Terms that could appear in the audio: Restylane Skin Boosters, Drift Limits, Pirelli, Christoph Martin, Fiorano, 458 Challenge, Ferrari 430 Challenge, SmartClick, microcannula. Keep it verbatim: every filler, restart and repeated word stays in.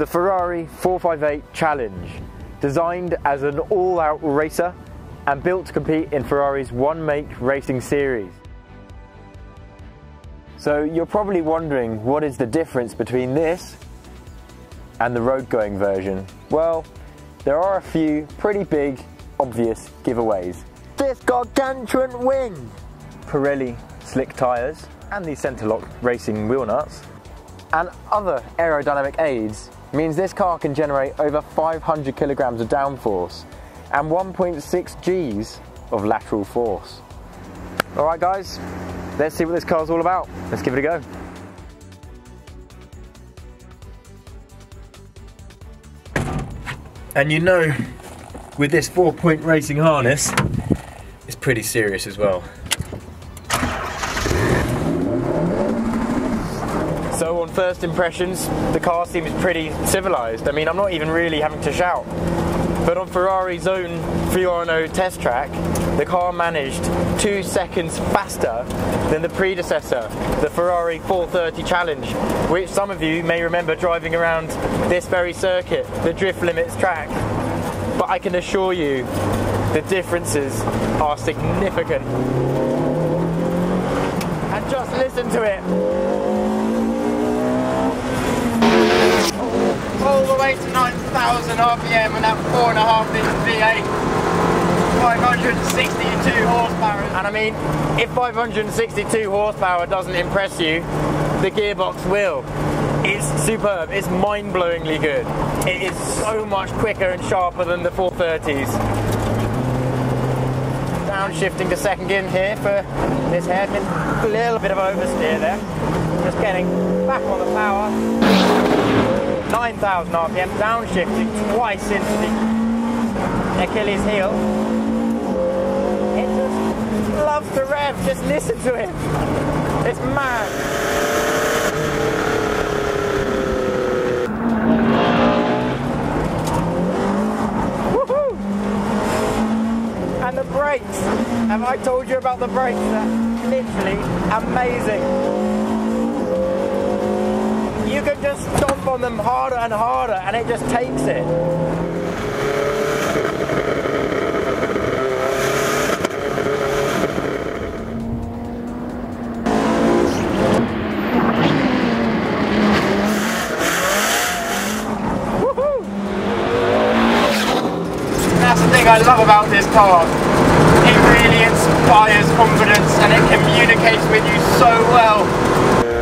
the Ferrari four five eight Challenge, designed as an all-out racer and built to compete in Ferrari's one-make racing series. So you're probably wondering, what is the difference between this and the road-going version? Well, there are a few pretty big, obvious giveaways. This gargantuan wing! Pirelli slick tyres and the centre-lock racing wheel nuts and other aerodynamic aids means this car can generate over five hundred kilograms of downforce and one point six G's of lateral force. Alright guys, let's see what this car's all about. Let's give it a go. And you know, with this four-point racing harness, it's pretty serious as well. So on first impressions, the car seems pretty civilised. I mean, I'm not even really having to shout. But on Ferrari's own Fiorano test track, the car managed two seconds faster than the predecessor, the Ferrari four thirty Challenge, which some of you may remember driving around this very circuit, the Drift Limits track. But I can assure you, the differences are significant. And just listen to it. All the way to nine thousand R P M and that four point five litre V eight. five hundred sixty-two horsepower. And I mean, if five hundred sixty-two horsepower doesn't impress you, the gearbox will. It's superb, it's mind-blowingly good. It is so much quicker and sharper than the four thirties. Downshifting to second gear here for this hairpin. A little bit of oversteer there. Just getting back on the power. nine thousand R P M, downshifting twice into the Achilles heel. Loves to rev, just listen to it. It's mad. Woohoo! And the brakes. Have I told you about the brakes? They're literally amazing. You can just stomp on them harder and harder, and it just takes it. I love about this car, it really inspires confidence and it communicates with you so well.